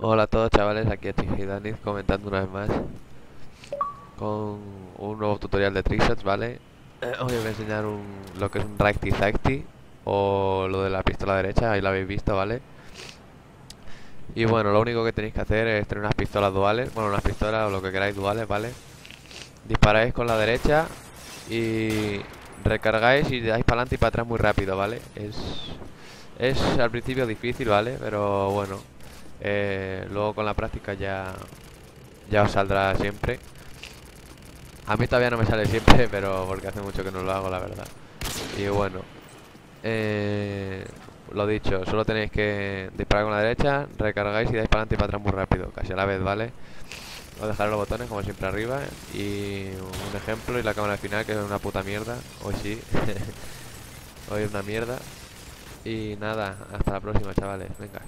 Hola a todos chavales, aquí es Trigidanis comentando una vez más con un nuevo tutorial de trickshots, ¿vale? Hoy os voy a enseñar lo que es un Righty Tighty o lo de la pistola derecha, ahí lo habéis visto, ¿vale? Y bueno, lo único que tenéis que hacer es tener unas pistolas duales, bueno, unas pistolas o lo que queráis duales, ¿vale? Disparáis con la derecha y recargáis y dais para adelante y para atrás muy rápido, ¿vale? Es al principio difícil, ¿vale? Pero bueno, luego con la práctica ya os saldrá siempre. A mí todavía no me sale siempre, pero porque hace mucho que no lo hago, la verdad. Y bueno, lo dicho, solo tenéis que disparar con la derecha, recargáis y dais para adelante y para atrás muy rápido, casi a la vez, ¿vale? Os dejaré los botones como siempre arriba y un ejemplo y la cámara al final, que es una puta mierda. Hoy sí, hoy es una mierda. Y nada, hasta la próxima chavales, venga.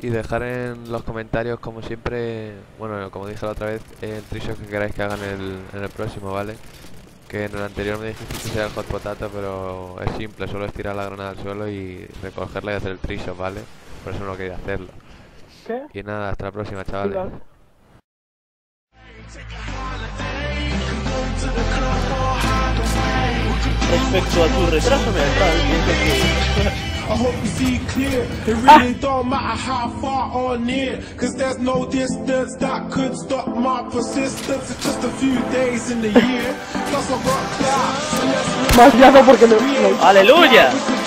Y dejar en los comentarios como siempre, bueno, como dije la otra vez, el trickshot que queráis que hagan en el próximo, ¿vale? Que en el anterior me dijisteis que sería el hot potato, pero es simple, solo es tirar la granada al suelo y recogerla y hacer el trickshot, ¿vale? Por eso no quería hacerlo. ¿Qué? Y nada, hasta la próxima chavales. Respecto a tu retraso mental, pienso que... I hope you see clear, it really don't matter how far or near, cause there's no distance that could stop my persistence. It's just a few days in the year, plus I've got clouds, so let's look at the real. Aleluya.